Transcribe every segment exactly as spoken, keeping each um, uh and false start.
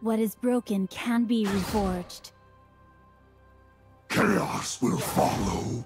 What is broken can be reforged. Chaos will follow.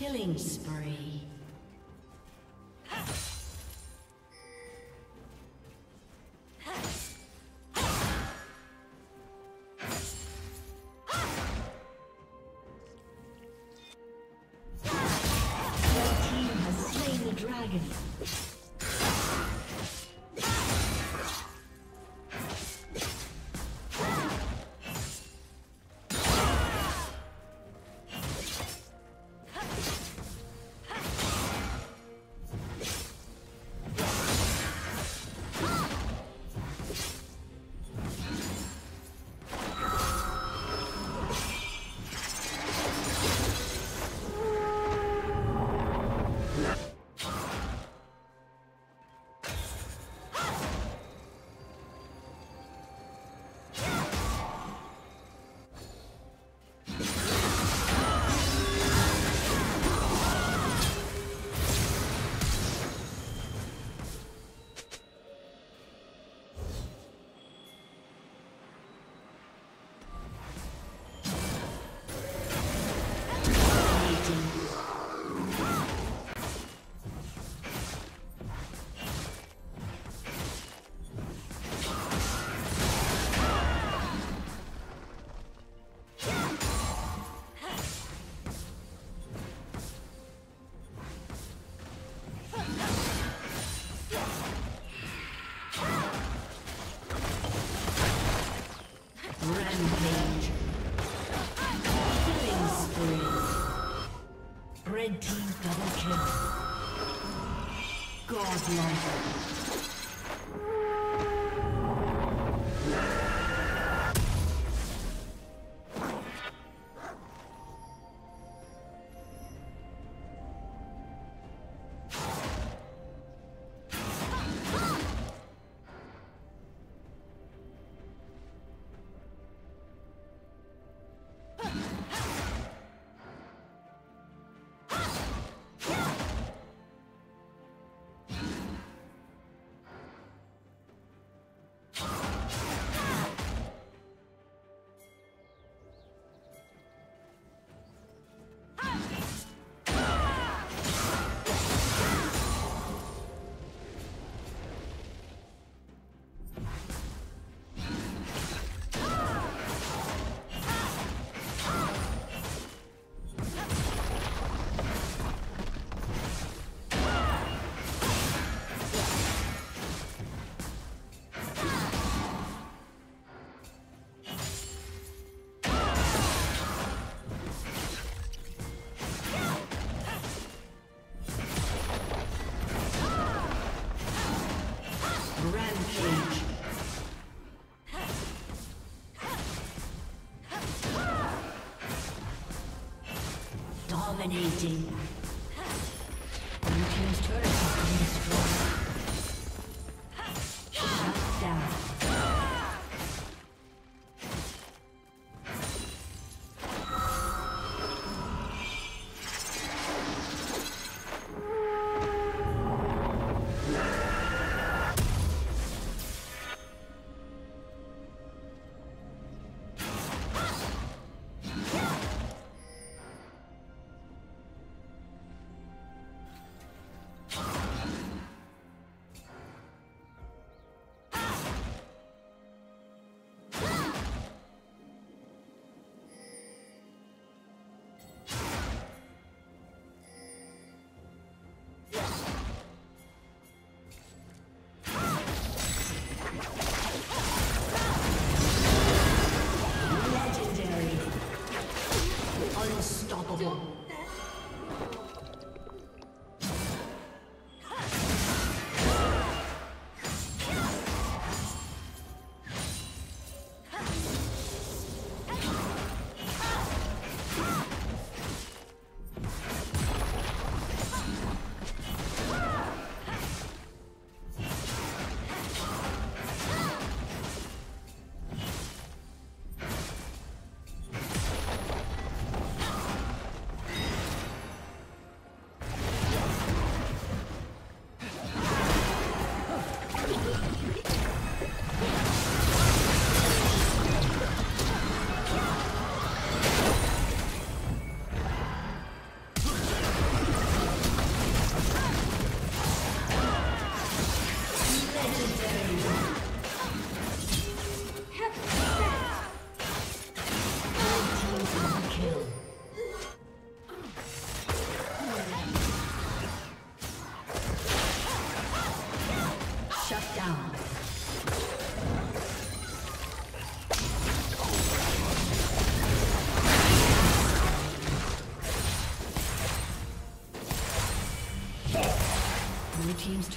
Killing spree. Dominating. Blue team's turret has been destroyed. Shut down. team's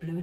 Blue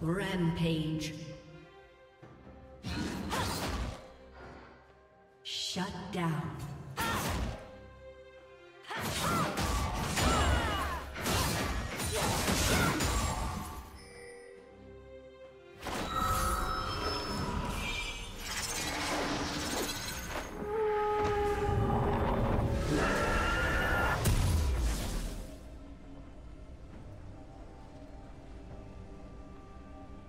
Rampage. Shut down.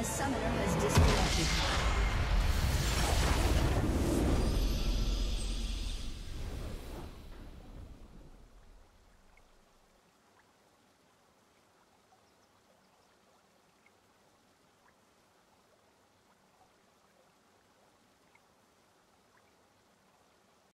A summoner has disconnected.